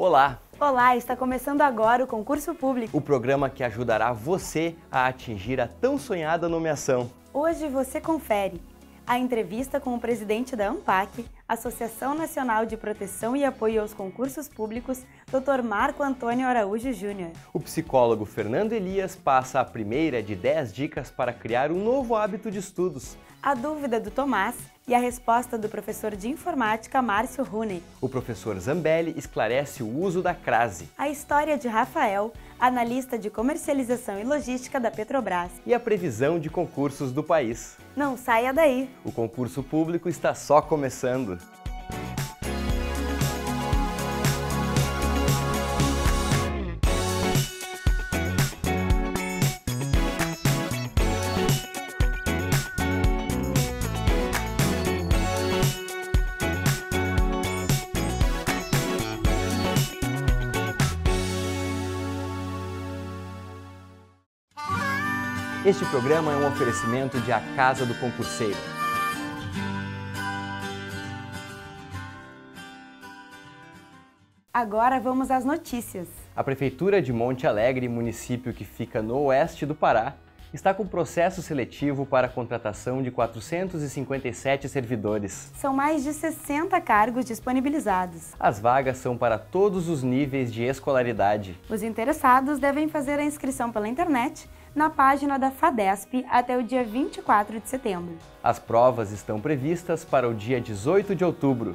Olá! Olá, está começando agora o Concurso Público, o programa que ajudará você a atingir a tão sonhada nomeação. Hoje você confere a entrevista com o presidente da ANPAC, Associação Nacional de Proteção e Apoio aos Concursos Públicos, Dr. Marco Antônio Araújo Jr. O psicólogo Fernando Elias passa a primeira de 10 dicas para criar um novo hábito de estudos. A dúvida do Thomas e a resposta do professor de informática Márcio Huneke. O professor Zambeli esclarece o uso da crase. A história de Rafael, analista de comercialização e logística da Petrobras. E a previsão de concursos do país. Não saia daí! O concurso público está só começando. Este programa é um oferecimento de A Casa do Concurseiro. Agora vamos às notícias. A Prefeitura de Monte Alegre, município que fica no oeste do Pará, está com processo seletivo para a contratação de 457 servidores. São mais de 60 cargos disponibilizados. As vagas são para todos os níveis de escolaridade. Os interessados devem fazer a inscrição pela internet, na página da FADESP até o dia 24 de setembro. As provas estão previstas para o dia 18 de outubro.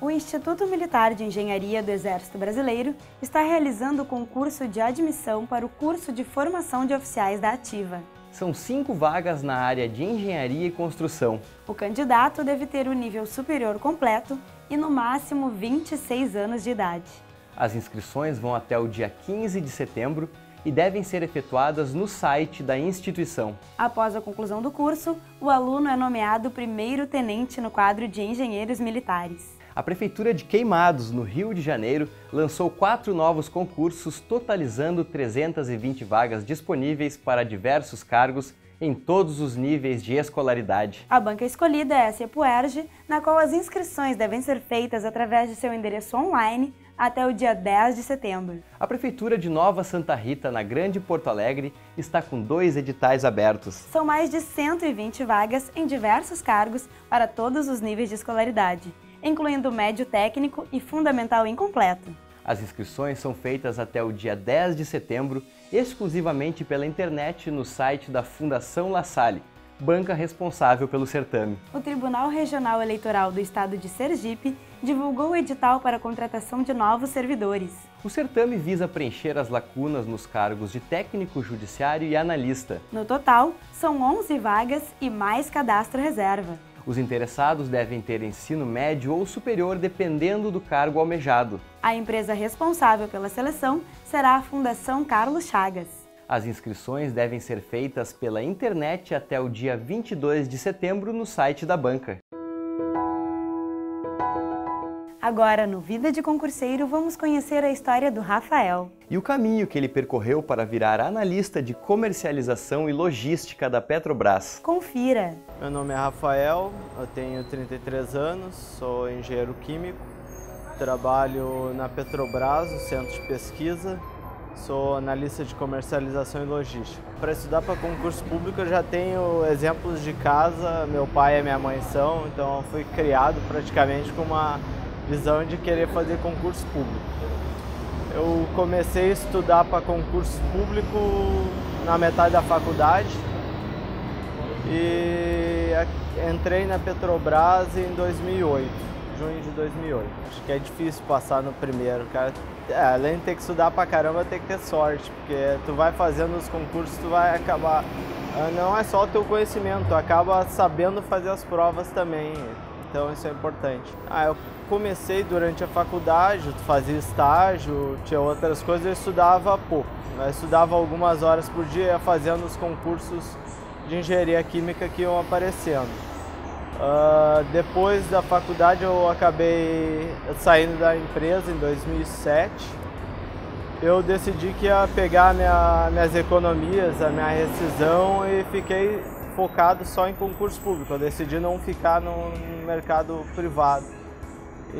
O Instituto Militar de Engenharia do Exército Brasileiro está realizando o concurso de admissão para o curso de formação de oficiais da Ativa. São 5 vagas na área de engenharia e construção. O candidato deve ter o nível superior completo e, no máximo, 26 anos de idade. As inscrições vão até o dia 15 de setembro e devem ser efetuadas no site da instituição. Após a conclusão do curso, o aluno é nomeado primeiro-tenente no quadro de engenheiros militares. A Prefeitura de Queimados, no Rio de Janeiro, lançou 4 novos concursos, totalizando 320 vagas disponíveis para diversos cargos em todos os níveis de escolaridade. A banca escolhida é a CEPUERJ, na qual as inscrições devem ser feitas através de seu endereço online, até o dia 10 de setembro. A Prefeitura de Nova Santa Rita, na Grande Porto Alegre, está com 2 editais abertos. São mais de 120 vagas em diversos cargos para todos os níveis de escolaridade, incluindo médio técnico e fundamental incompleto. As inscrições são feitas até o dia 10 de setembro, exclusivamente pela internet no site da Fundação La Salle, banca responsável pelo certame. O Tribunal Regional Eleitoral do Estado de Sergipe divulgou o edital para a contratação de novos servidores. O certame visa preencher as lacunas nos cargos de técnico judiciário e analista. No total, são 11 vagas e mais cadastro reserva. Os interessados devem ter ensino médio ou superior, dependendo do cargo almejado. A empresa responsável pela seleção será a Fundação Carlos Chagas. As inscrições devem ser feitas pela internet até o dia 22 de setembro no site da banca. Agora, no Vida de Concurseiro, vamos conhecer a história do Rafael e o caminho que ele percorreu para virar analista de comercialização e logística da Petrobras. Confira! Meu nome é Rafael, eu tenho 33 anos, sou engenheiro químico, trabalho na Petrobras, no centro de pesquisa. Sou analista de comercialização e logística. Para estudar para concurso público, eu já tenho exemplos de casa, meu pai e minha mãe são, então eu fui criado praticamente com uma visão de querer fazer concurso público. Eu comecei a estudar para concurso público na metade da faculdade e entrei na Petrobras em 2008, junho de 2008. Acho que é difícil passar no primeiro, cara. Além de ter que estudar pra caramba, tem que ter sorte, porque tu vai fazendo os concursos, tu vai acabar... Não é só o teu conhecimento, tu acaba sabendo fazer as provas também, então isso é importante. Eu comecei durante a faculdade, fazia estágio, tinha outras coisas, eu estudava pouco. Eu estudava algumas horas por dia, fazendo os concursos de engenharia química que iam aparecendo. Depois da faculdade eu acabei saindo da empresa em 2007. Eu decidi que ia pegar minhas economias, a minha rescisão, e fiquei focado só em concurso público. Eu decidi não ficar no mercado privado.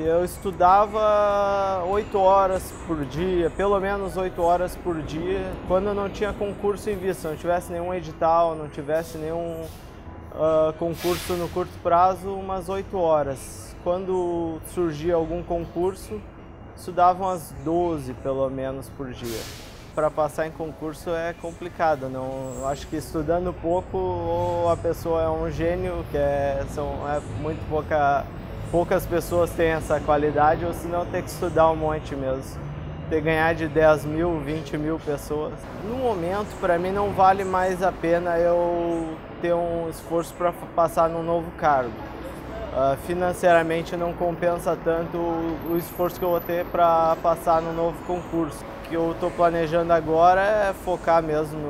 eu estudava 8 horas por dia, pelo menos 8 horas por dia, quando eu não tinha concurso em vista, não tivesse nenhum edital, não tivesse nenhum concurso no curto prazo, umas 8 horas. Quando surgia algum concurso, estudava umas 12 pelo menos por dia. Para passar em concurso é complicado, não? Acho que estudando pouco ou a pessoa é um gênio, que é muito poucas pessoas têm essa qualidade, ou senão tem que estudar um monte mesmo. Ter que ganhar de 10 mil, 20 mil pessoas. No momento, para mim, não vale mais a pena eu ter um esforço para passar num novo cargo. Financeiramente não compensa tanto o esforço que eu vou ter para passar no novo concurso. O que eu estou planejando agora é focar mesmo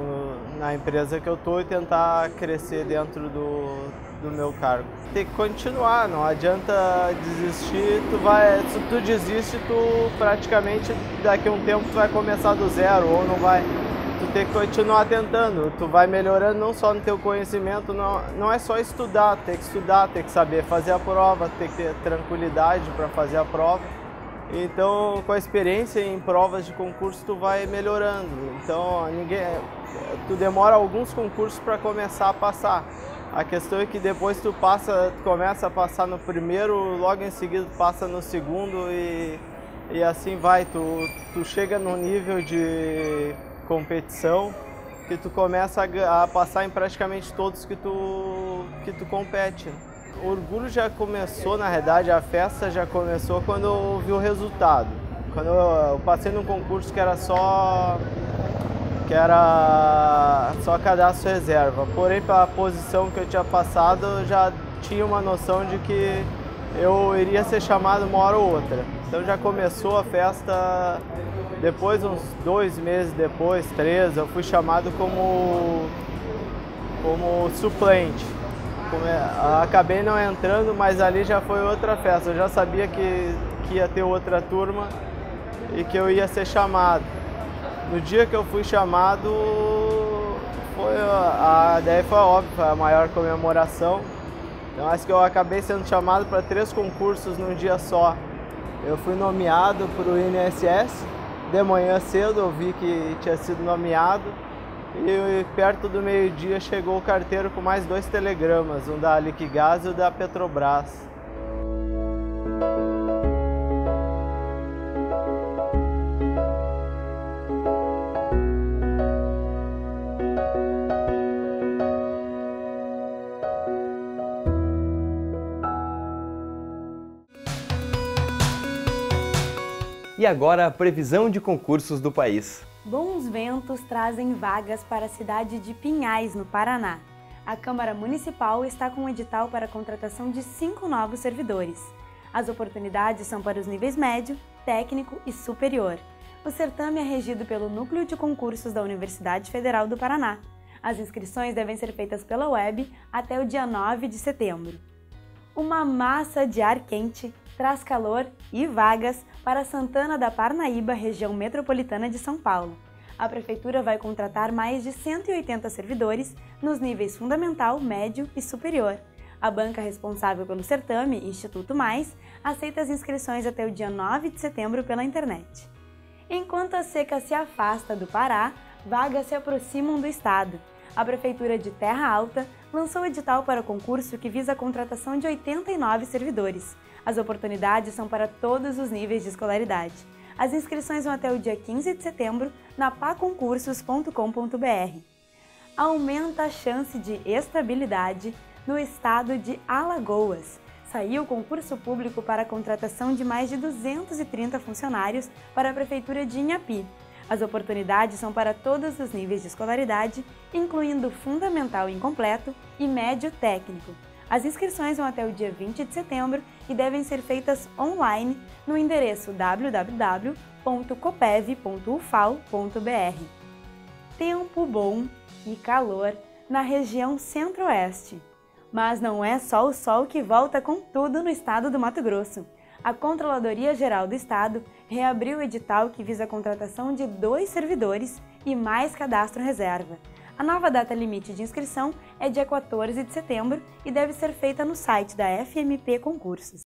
na empresa que eu estou e tentar crescer dentro do meu cargo. Tem que continuar, não adianta desistir, se tu desiste, tu praticamente daqui a um tempo tu vai começar do zero ou não vai. Tu tem que continuar tentando, tu vai melhorando não só no teu conhecimento, não é só estudar, tem que saber fazer a prova, tem que ter tranquilidade para fazer a prova. Então, com a experiência em provas de concurso, tu vai melhorando. Então, tu demora alguns concursos para começar a passar. A questão é que depois tu começa a passar no primeiro, logo em seguida tu passa no segundo e assim vai. Tu chega num nível de competição que tu começa a passar em praticamente todos que tu compete. O orgulho já começou, na realidade, a festa já começou quando eu vi o resultado. Quando eu passei num concurso que era só cadastro reserva. Porém, pela posição que eu tinha passado, eu já tinha uma noção de que eu iria ser chamado uma hora ou outra. Então já começou a festa. Depois, uns 2 meses depois, 3, eu fui chamado como suplente. Acabei não entrando, mas ali já foi outra festa. Eu já sabia que ia ter outra turma e que eu ia ser chamado. No dia que eu fui chamado, daí foi óbvio, foi a maior comemoração. Então, acho que eu acabei sendo chamado para 3 concursos num dia só. Eu fui nomeado para o INSS. De manhã cedo eu vi que tinha sido nomeado. E perto do meio-dia chegou o carteiro com mais 2 telegramas, um da Liquigás e o da Petrobras. E agora a previsão de concursos do país. Bons ventos trazem vagas para a cidade de Pinhais, no Paraná. A Câmara Municipal está com um edital para a contratação de 5 novos servidores. As oportunidades são para os níveis médio, técnico e superior. O certame é regido pelo Núcleo de Concursos da Universidade Federal do Paraná. As inscrições devem ser feitas pela web até o dia 9 de setembro. Uma massa de ar quente traz calor e vagas para Santana da Parnaíba, região metropolitana de São Paulo. A Prefeitura vai contratar mais de 180 servidores nos níveis fundamental, médio e superior. A banca responsável pelo certame, Instituto Mais, aceita as inscrições até o dia 9 de setembro pela internet. Enquanto a seca se afasta do Pará, vagas se aproximam do estado. A Prefeitura de Terra Alta lançou o edital para o concurso que visa a contratação de 89 servidores. As oportunidades são para todos os níveis de escolaridade. As inscrições vão até o dia 15 de setembro na paconcursos.com.br. Aumenta a chance de estabilidade no estado de Alagoas. Saiu o concurso público para a contratação de mais de 230 funcionários para a Prefeitura de Inhapi. As oportunidades são para todos os níveis de escolaridade, incluindo fundamental incompleto e médio técnico. As inscrições vão até o dia 20 de setembro e devem ser feitas online no endereço www.copeve.ufal.br. Tempo bom e calor na região centro-oeste. Mas não é só o sol que volta com tudo no estado do Mato Grosso. A Controladoria Geral do Estado reabriu o edital que visa a contratação de 2 servidores e mais cadastro reserva. A nova data limite de inscrição é dia 14 de setembro e deve ser feita no site da FMP Concursos.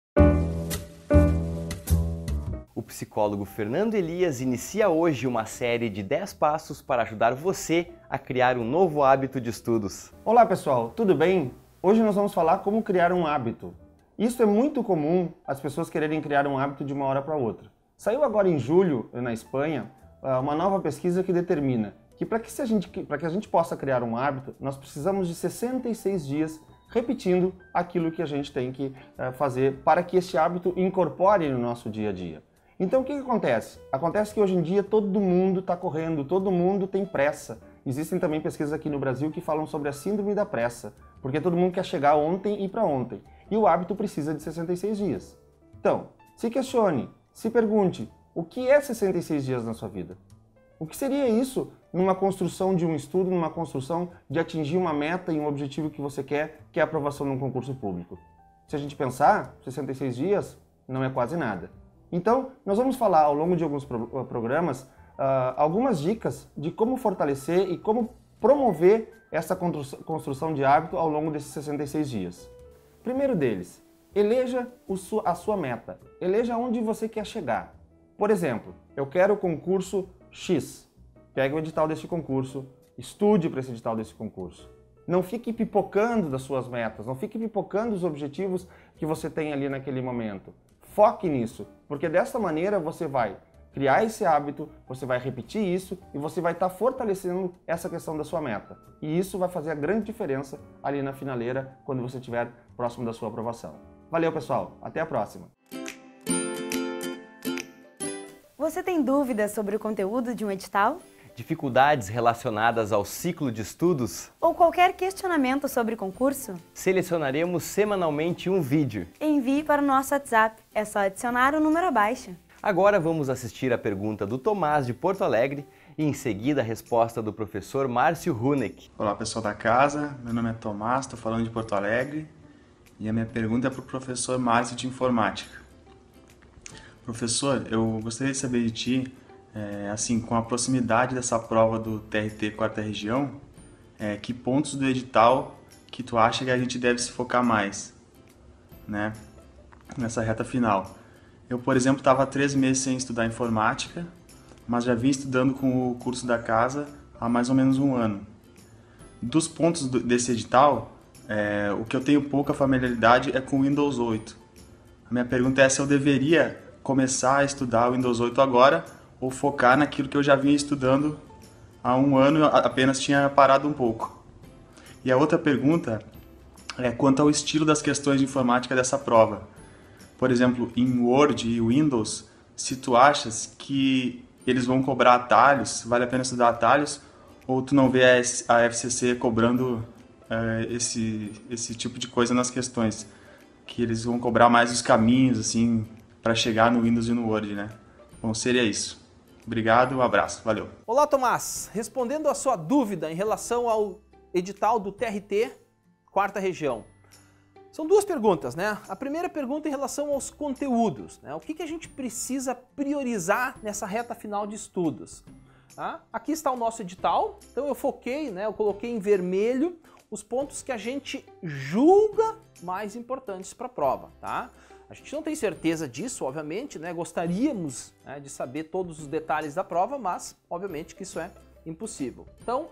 O psicólogo Fernando Elias inicia hoje uma série de 10 passos para ajudar você a criar um novo hábito de estudos. Olá pessoal, tudo bem? Hoje nós vamos falar como criar um hábito. Isso é muito comum, as pessoas quererem criar um hábito de uma hora para outra. Saiu agora em julho, na Espanha, uma nova pesquisa que determina que para que a gente possa criar um hábito, nós precisamos de 66 dias repetindo aquilo que a gente tem que fazer para que este hábito incorpore no nosso dia a dia. Então o que acontece? Acontece que hoje em dia todo mundo está correndo, todo mundo tem pressa. Existem também pesquisas aqui no Brasil que falam sobre a síndrome da pressa, porque todo mundo quer chegar ontem e para ontem. E o hábito precisa de 66 dias. Então, se questione, se pergunte, o que é 66 dias na sua vida? O que seria isso numa construção de um estudo, numa construção de atingir uma meta e um objetivo que você quer, que é a aprovação num concurso público? Se a gente pensar, 66 dias não é quase nada. Então, nós vamos falar ao longo de alguns programas algumas dicas de como fortalecer e como promover essa construção de hábito ao longo desses 66 dias. Primeiro deles, eleja a sua meta, eleja onde você quer chegar. Por exemplo, eu quero o concurso X, pegue o edital deste concurso, estude para esse edital desse concurso. Não fique pipocando das suas metas, não fique pipocando os objetivos que você tem ali naquele momento. Foque nisso, porque dessa maneira você vai criar esse hábito, você vai repetir isso e você vai estar fortalecendo essa questão da sua meta. E isso vai fazer a grande diferença ali na finaleira, quando você estiver próximo da sua aprovação. Valeu, pessoal! Até a próxima! Você tem dúvidas sobre o conteúdo de um edital? Dificuldades relacionadas ao ciclo de estudos? Ou qualquer questionamento sobre concurso? Selecionaremos semanalmente um vídeo. Envie para o nosso WhatsApp. É só adicionar o número abaixo. Agora vamos assistir a pergunta do Thomas de Porto Alegre e em seguida a resposta do professor Márcio Huneke. Olá pessoal da casa, meu nome é Thomas, estou falando de Porto Alegre e a minha pergunta é para o professor Márcio de Informática. Professor, eu gostaria de saber de ti, assim, com a proximidade dessa prova do TRT Quarta Região, que pontos do edital que tu acha que a gente deve se focar mais, né, nessa reta final? Eu, por exemplo, estava há 3 meses sem estudar informática, mas já vim estudando com o curso da casa há mais ou menos um ano. Dos pontos desse edital, o que eu tenho pouca familiaridade é com o Windows 8. A minha pergunta é se eu deveria começar a estudar o Windows 8 agora ou focar naquilo que eu já vinha estudando há um ano, apenas tinha parado um pouco. E a outra pergunta é quanto ao estilo das questões de informática dessa prova. Por exemplo, em Word e Windows, se tu achas que eles vão cobrar atalhos, vale a pena estudar atalhos, ou tu não vê a FCC cobrando esse tipo de coisa nas questões, que eles vão cobrar mais os caminhos, assim, para chegar no Windows e no Word, né? Bom, seria isso. Obrigado, um abraço, valeu. Olá, Thomas. Respondendo a sua dúvida em relação ao edital do TRT, Quarta Região. São duas perguntas, né? A primeira pergunta em relação aos conteúdos, né? O que a gente precisa priorizar nessa reta final de estudos? Tá? Aqui está o nosso edital, então eu foquei, né? Eu coloquei em vermelho os pontos que a gente julga mais importantes para a prova, tá? A gente não tem certeza disso, obviamente, né? Gostaríamos, né, de saber todos os detalhes da prova, mas, obviamente, que isso é impossível. Então,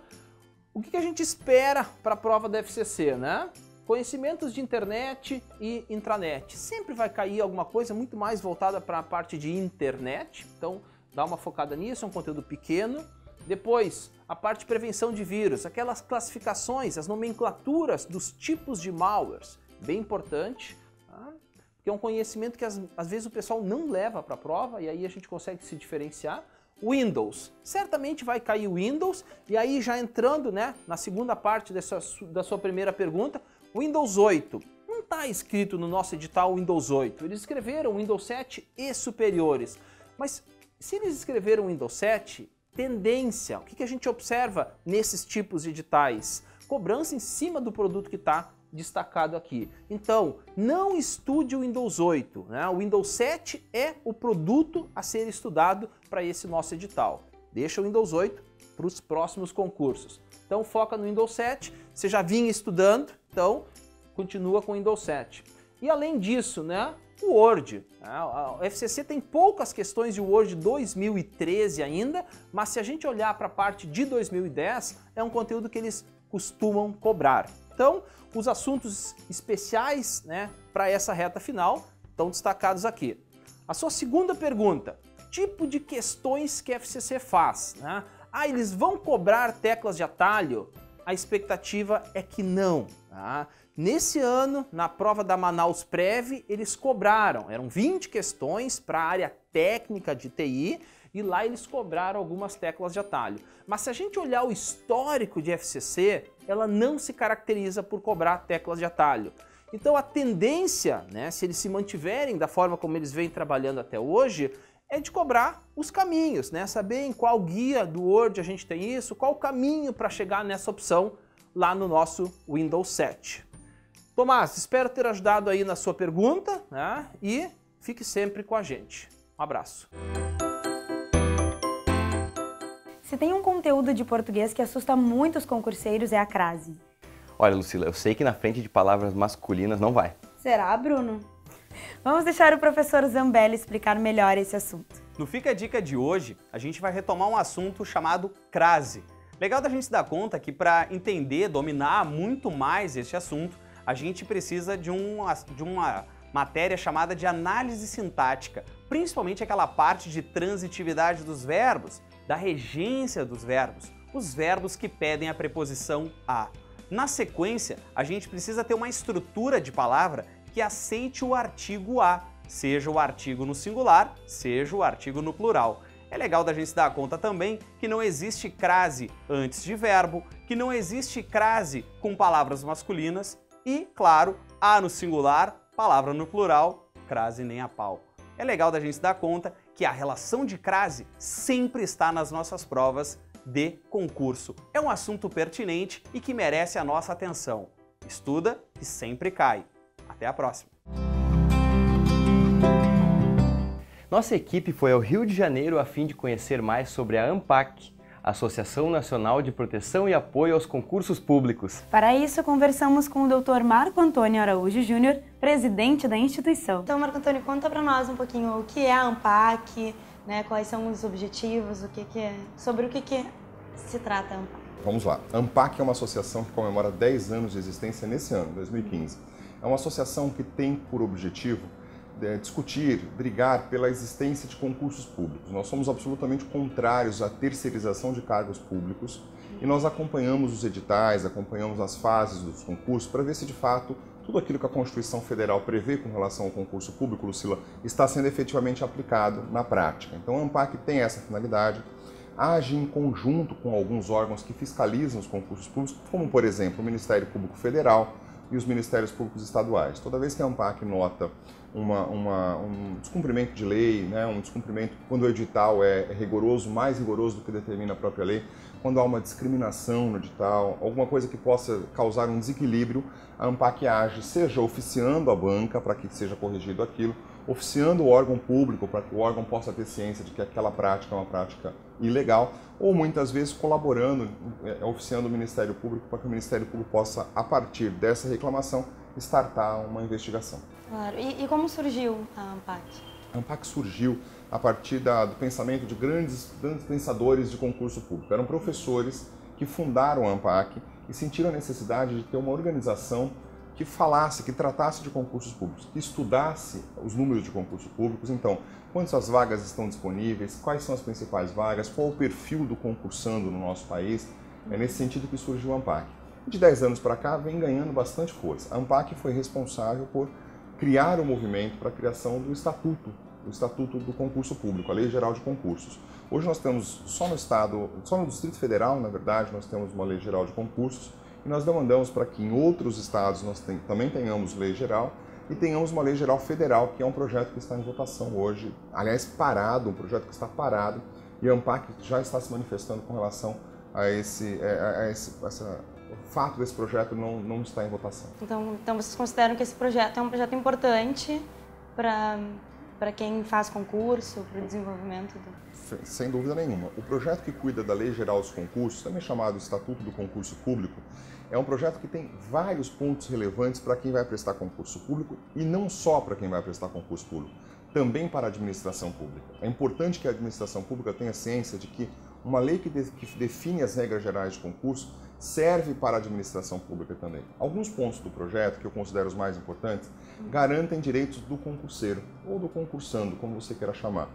o que a gente espera para a prova da FCC, né? Conhecimentos de internet e intranet. Sempre vai cair alguma coisa muito mais voltada para a parte de internet, então dá uma focada nisso, é um conteúdo pequeno. Depois, a parte de prevenção de vírus, aquelas classificações, as nomenclaturas dos tipos de malwares, bem importante, tá? Que é um conhecimento que às vezes o pessoal não leva para a prova e aí a gente consegue se diferenciar. Windows, certamente vai cair Windows e aí já entrando, né, na segunda parte da sua primeira pergunta, Windows 8, não está escrito no nosso edital Windows 8, eles escreveram Windows 7 e superiores, mas se eles escreveram Windows 7, tendência, o que a gente observa nesses tipos de editais? Cobrança em cima do produto que está destacado aqui. Então, não estude o Windows 8, né? O Windows 7 é o produto a ser estudado para esse nosso edital. Deixa o Windows 8 para os próximos concursos. Então, foca no Windows 7, você já vinha estudando, então continua com o Windows 7. E além disso, né? o Word. O FCC tem poucas questões de Word 2013 ainda, mas se a gente olhar para a parte de 2010, é um conteúdo que eles costumam cobrar. Então, os assuntos especiais, né, para essa reta final estão destacados aqui. A sua segunda pergunta, tipo de questões que a FCC faz, né? Ah, eles vão cobrar teclas de atalho? A expectativa é que não. Tá? Nesse ano, na prova da Manaus Prev, eles cobraram, eram 20 questões para a área técnica de TI, e lá eles cobraram algumas teclas de atalho. Mas se a gente olhar o histórico de FCC, ela não se caracteriza por cobrar teclas de atalho. Então a tendência, né, se eles se mantiverem da forma como eles vêm trabalhando até hoje, é de cobrar os caminhos, né? Saber em qual guia do Word a gente tem isso, qual o caminho para chegar nessa opção lá no nosso Windows 7. Thomas, espero ter ajudado aí na sua pergunta, né? E fique sempre com a gente. Um abraço. Se tem um conteúdo de português que assusta muitos concurseiros é a crase. Olha, Lucila, eu sei que na frente de palavras masculinas não vai. Será, Bruno? Vamos deixar o professor Zambeli explicar melhor esse assunto. No Fica a Dica de hoje, a gente vai retomar um assunto chamado crase. Legal da gente se dar conta que para entender, dominar muito mais este assunto, a gente precisa de uma matéria chamada de análise sintática, principalmente aquela parte de transitividade dos verbos, da regência dos verbos, os verbos que pedem a preposição a. Na sequência, a gente precisa ter uma estrutura de palavra que aceite o artigo a, seja o artigo no singular, seja o artigo no plural. É legal da gente se dar conta também que não existe crase antes de verbo, que não existe crase com palavras masculinas e, claro, a no singular, palavra no plural, crase nem a pau. É legal da gente se dar conta que a relação de crase sempre está nas nossas provas de concurso. É um assunto pertinente e que merece a nossa atenção. Estuda e sempre cai. Até a próxima! Nossa equipe foi ao Rio de Janeiro a fim de conhecer mais sobre a ANPAC, Associação Nacional de Proteção e Apoio aos Concursos Públicos. Para isso, conversamos com o Dr. Marco Antônio Araújo Jr., presidente da instituição. Então, Marco Antônio, conta para nós um pouquinho o que é a ANPAC, né, quais são os objetivos, sobre o que se trata a ANPAC. Vamos lá. A ANPAC é uma associação que comemora 10 anos de existência nesse ano, 2015. É uma associação que tem por objetivo discutir, brigar pela existência de concursos públicos. Nós somos absolutamente contrários à terceirização de cargos públicos e nós acompanhamos os editais, acompanhamos as fases dos concursos para ver se de fato tudo aquilo que a Constituição Federal prevê com relação ao concurso público, Lucila, está sendo efetivamente aplicado na prática. Então a ANPAC tem essa finalidade. Age em conjunto com alguns órgãos que fiscalizam os concursos públicos, como por exemplo o Ministério Público Federal, e os Ministérios Públicos Estaduais. Toda vez que a ANPAC nota um descumprimento de lei, né, um descumprimento quando o edital é rigoroso, mais rigoroso do que determina a própria lei, quando há uma discriminação no edital, alguma coisa que possa causar um desequilíbrio, a ANPAC age, seja oficiando a banca para que seja corrigido aquilo, oficiando o órgão público para que o órgão possa ter ciência de que aquela prática é uma prática ilegal, ou muitas vezes colaborando, oficiando o Ministério Público para que o Ministério Público possa, a partir dessa reclamação, startar uma investigação. Claro. E como surgiu a ANPAC? A ANPAC surgiu a partir do pensamento de grandes pensadores de concurso público. Eram professores que fundaram a ANPAC e sentiram a necessidade de ter uma organização que falasse, que tratasse de concursos públicos, que estudasse os números de concursos públicos. Então, quantas vagas estão disponíveis, quais são as principais vagas, qual o perfil do concursando no nosso país. É nesse sentido que surgiu a ANPAC. De 10 anos para cá, vem ganhando bastante força. A ANPAC foi responsável por criar o movimento para a criação do Estatuto do Concurso Público, a Lei Geral de Concursos. Hoje nós temos só no Distrito Federal, na verdade, nós temos uma Lei Geral de Concursos, e nós demandamos para que em outros estados nós também tenhamos lei geral e tenhamos uma lei geral federal, que é um projeto que está em votação hoje, aliás parado, um projeto que está parado, e a ANPAC já está se manifestando com relação a o fato desse projeto não estar em votação. Então vocês consideram que esse projeto é um projeto importante para para quem faz concurso, para o desenvolvimento do... Sem dúvida nenhuma. O projeto que cuida da Lei Geral dos Concursos, também chamado Estatuto do Concurso Público, é um projeto que tem vários pontos relevantes para quem vai prestar concurso público e não só para quem vai prestar concurso público, também para a administração pública. É importante que a administração pública tenha ciência de que uma lei que define as regras gerais de concurso serve para a administração pública também. Alguns pontos do projeto, que eu considero os mais importantes, garantem direitos do concurseiro ou do concursando, como você queira chamar.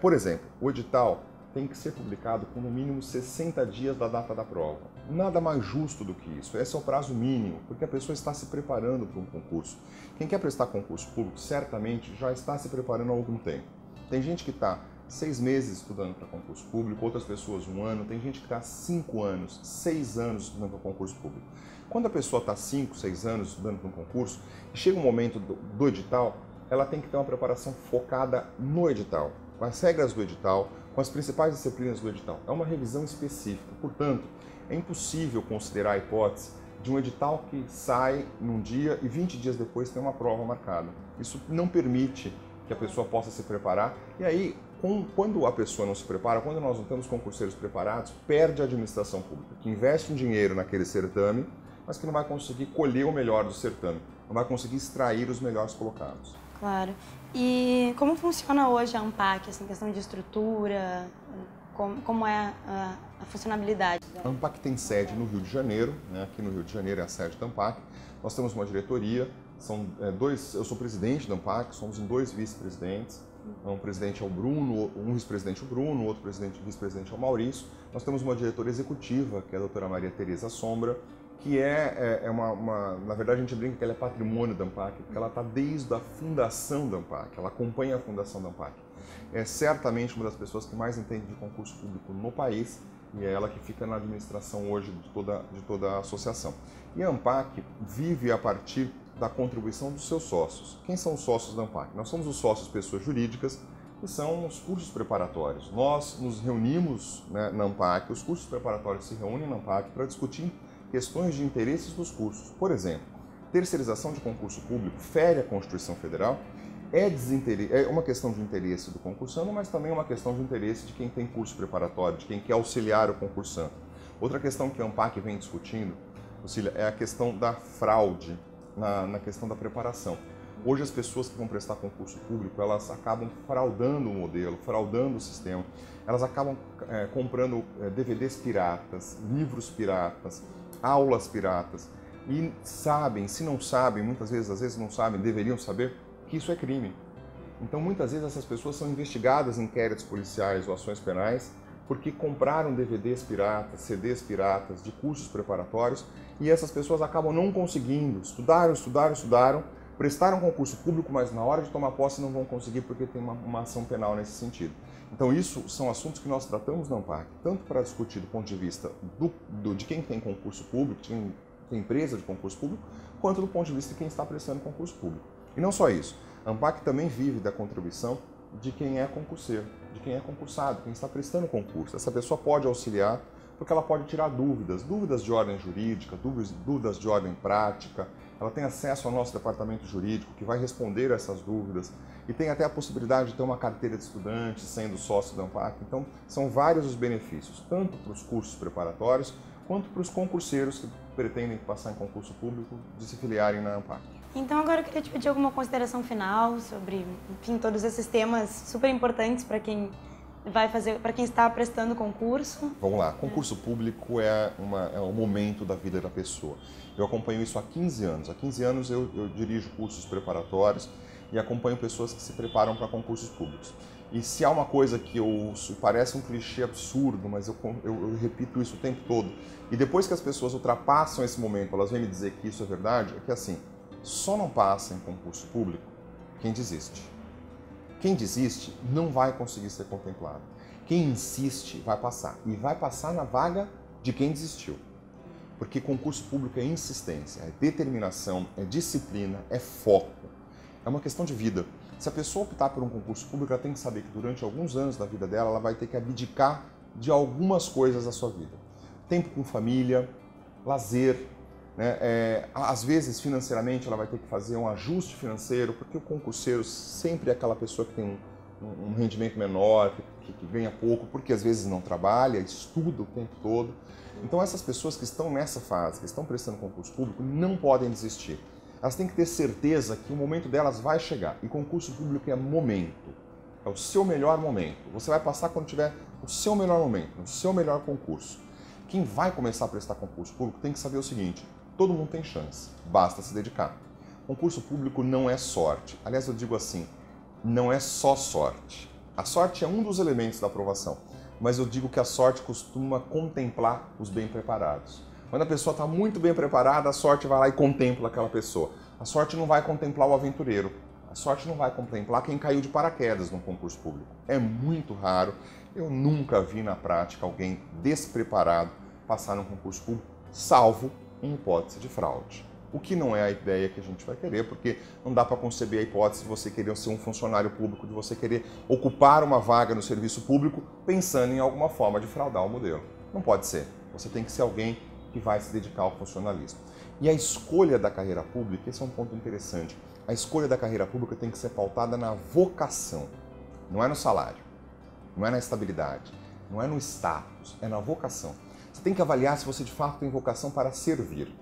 Por exemplo, o edital tem que ser publicado com no mínimo 60 dias da data da prova. Nada mais justo do que isso. Esse é o prazo mínimo, porque a pessoa está se preparando para um concurso. Quem quer prestar concurso público, certamente, já está se preparando há algum tempo. Tem gente que está 6 meses estudando para concurso público, outras pessoas 1 ano, tem gente que está 5 anos, 6 anos estudando para concurso público. Quando a pessoa está 5, 6 anos estudando para um concurso, chega um momento do edital, ela tem que ter uma preparação focada no edital, com as regras do edital, com as principais disciplinas do edital. É uma revisão específica, portanto, é impossível considerar a hipótese de um edital que sai num dia e 20 dias depois tem uma prova marcada. Isso não permite que a pessoa possa se preparar, e aí, quando a pessoa não se prepara, quando nós não temos concurseiros preparados, perde a administração pública, que investe um dinheiro naquele certame, mas que não vai conseguir colher o melhor do certame, não vai conseguir extrair os melhores colocados. Claro. E como funciona hoje a ANPAC, assim, questão de estrutura, como é a funcionabilidade dela? A ANPAC tem sede no Rio de Janeiro, né? Aqui no Rio de Janeiro é a sede da ANPAC. Nós temos uma diretoria, eu sou presidente da ANPAC, somos em 2 vice-presidentes. Um presidente é o Bruno, um vice-presidente é o Bruno, outro vice-presidente é o Maurício. Nós temos uma diretora executiva, que é a doutora Maria Teresa Sombra, que na verdade a gente brinca que ela é patrimônio da ANPAC, porque ela está desde a fundação da ANPAC, ela acompanha a fundação da ANPAC. É certamente uma das pessoas que mais entende de concurso público no país e é ela que fica na administração hoje de toda a associação. E a ANPAC vive a partir da contribuição dos seus sócios. Quem são os sócios da ANPAC? Nós somos os sócios pessoas jurídicas, que são os cursos preparatórios. Nós nos reunimos, né, na ANPAC, os cursos preparatórios se reúnem na ANPAC para discutir questões de interesses dos cursos. Por exemplo, terceirização de concurso público fere a Constituição Federal, é uma questão de interesse do concursando, mas também é uma questão de interesse de quem tem curso preparatório, de quem quer auxiliar o concursando. Outra questão que a ANPAC vem discutindo, Lucília, é a questão da fraude na questão da preparação. Hoje as pessoas que vão prestar concurso público, elas acabam fraudando o modelo, fraudando o sistema, elas acabam comprando DVDs piratas, livros piratas, aulas piratas, e sabem, se não sabem, muitas vezes, às vezes não sabem, deveriam saber, que isso é crime. Então, muitas vezes, essas pessoas são investigadas em inquéritos policiais ou ações penais porque compraram DVDs piratas, CDs piratas de cursos preparatórios e essas pessoas acabam não conseguindo. Estudaram, prestaram concurso público, mas na hora de tomar posse não vão conseguir porque tem uma ação penal nesse sentido. Então, isso são assuntos que nós tratamos na ANPAC, tanto para discutir do ponto de vista de quem tem concurso público, de quem tem empresa de concurso público, quanto do ponto de vista de quem está prestando concurso público. E não só isso, a ANPAC também vive da contribuição de quem é concurseiro, de quem é concursado, quem está prestando concurso. Essa pessoa pode auxiliar porque ela pode tirar dúvidas de ordem jurídica, dúvidas de ordem prática, ela tem acesso ao nosso departamento jurídico que vai responder a essas dúvidas e tem até a possibilidade de ter uma carteira de estudante sendo sócio da ANPAC. Então, são vários os benefícios, tanto para os cursos preparatórios quanto para os concurseiros que pretendem passar em concurso público de se filiarem na ANPAC. Então agora eu queria te pedir alguma consideração final sobre, enfim, todos esses temas super importantes para quem vai fazer, para quem está prestando concurso. Vamos lá, concurso público é um momento da vida da pessoa. Eu acompanho isso há 15 anos. Há 15 anos eu dirijo cursos preparatórios e acompanho pessoas que se preparam para concursos públicos. E se há uma coisa que parece um clichê absurdo, mas eu repito isso o tempo todo, e depois que as pessoas ultrapassam esse momento, elas vêm me dizer que isso é verdade, é que assim, só não passa em concurso público quem desiste. Quem desiste não vai conseguir ser contemplado. Quem insiste vai passar. E vai passar na vaga de quem desistiu. Porque concurso público é insistência, é determinação, é disciplina, é foco. É uma questão de vida. Se a pessoa optar por um concurso público, ela tem que saber que durante alguns anos da vida dela, ela vai ter que abdicar de algumas coisas da sua vida. Tempo com família, lazer, né? Às vezes, financeiramente, ela vai ter que fazer um ajuste financeiro, porque o concurseiro sempre é aquela pessoa que tem um rendimento menor, que ganha pouco, porque às vezes não trabalha, estuda o tempo todo. Então, essas pessoas que estão nessa fase, que estão prestando concurso público, não podem desistir. Elas têm que ter certeza que o momento delas vai chegar. E concurso público é momento, é o seu melhor momento. Você vai passar quando tiver o seu melhor momento, o seu melhor concurso. Quem vai começar a prestar concurso público tem que saber o seguinte: todo mundo tem chance, basta se dedicar. Concurso público não é sorte. Aliás, eu digo assim, não é só sorte. A sorte é um dos elementos da aprovação, mas eu digo que a sorte costuma contemplar os bem preparados. Quando a pessoa está muito bem preparada, a sorte vai lá e contempla aquela pessoa. A sorte não vai contemplar o aventureiro. A sorte não vai contemplar quem caiu de paraquedas num concurso público. É muito raro. Eu nunca vi na prática alguém despreparado passar num concurso público, salvo em hipótese de fraude. O que não é a ideia que a gente vai querer, porque não dá para conceber a hipótese de você querer ser um funcionário público, de você querer ocupar uma vaga no serviço público pensando em alguma forma de fraudar o modelo. Não pode ser. Você tem que ser alguém que vai se dedicar ao funcionalismo. E a escolha da carreira pública, esse é um ponto interessante, a escolha da carreira pública tem que ser pautada na vocação, não é no salário, não é na estabilidade, não é no status, é na vocação. Você tem que avaliar se você de fato tem vocação para servir.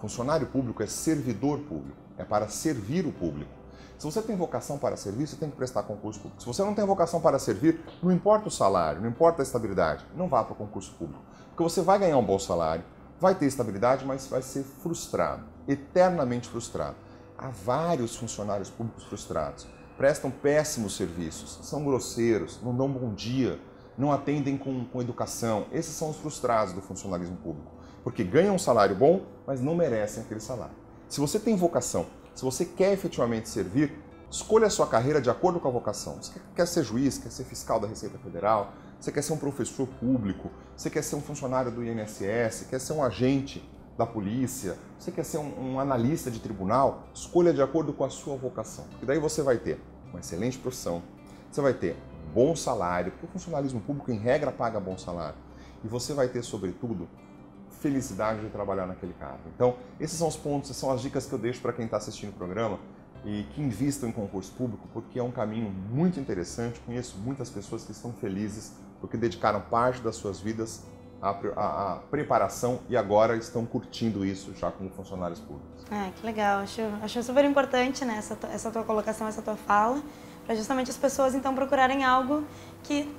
Funcionário público é servidor público, é para servir o público. Se você tem vocação para servir, você tem que prestar concurso público. Se você não tem vocação para servir, não importa o salário, não importa a estabilidade, não vá para o concurso público, porque você vai ganhar um bom salário, vai ter estabilidade, mas vai ser frustrado, eternamente frustrado. Há vários funcionários públicos frustrados, prestam péssimos serviços, são grosseiros, não dão bom dia, não atendem com educação. Esses são os frustrados do funcionalismo público, porque ganham um salário bom, mas não merecem aquele salário. Se você tem vocação, se você quer efetivamente servir, escolha a sua carreira de acordo com a vocação. Você quer ser juiz, quer ser fiscal da Receita Federal, você quer ser um professor público, você quer ser um funcionário do INSS, quer ser um agente da polícia, você quer ser um analista de tribunal, escolha de acordo com a sua vocação. E daí você vai ter uma excelente profissão, você vai ter um bom salário, porque o funcionalismo público, em regra, paga bom salário. E você vai ter, sobretudo, felicidade de trabalhar naquele cargo. Então, esses são os pontos, são as dicas que eu deixo para quem está assistindo o programa e que invistam em concurso público, porque é um caminho muito interessante. Conheço muitas pessoas que estão felizes porque dedicaram parte das suas vidas à preparação e agora estão curtindo isso já como funcionários públicos. Ah, que legal. Acho super importante, né, essa tua colocação, essa tua fala, para justamente as pessoas então procurarem algo que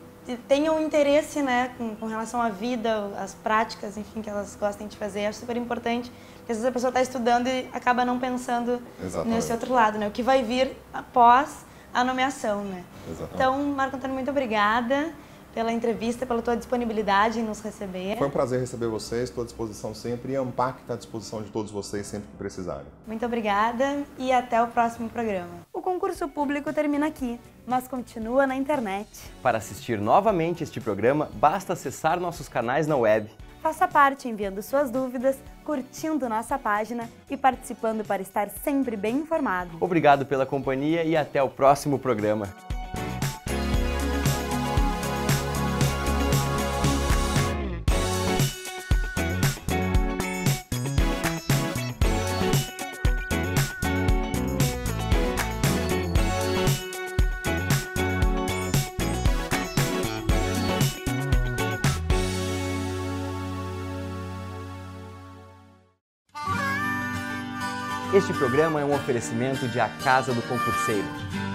tenham interesse, né, com relação à vida, às práticas, enfim, que elas gostem de fazer. Acho super importante, porque às vezes a pessoa está estudando e acaba não pensando nesse outro lado, né, o que vai vir após a nomeação, né. Exatamente. Então, Marco Antônio, muito obrigada pela entrevista, pela tua disponibilidade em nos receber. Foi um prazer receber vocês, estou à disposição sempre, e a ANPAC está à disposição de todos vocês sempre que precisarem. Muito obrigada e até o próximo programa. O concurso público termina aqui, mas continua na internet. Para assistir novamente este programa, basta acessar nossos canais na web. Faça parte enviando suas dúvidas, curtindo nossa página e participando para estar sempre bem informado. Obrigado pela companhia e até o próximo programa. Este programa é um oferecimento de A Casa do Concurseiro.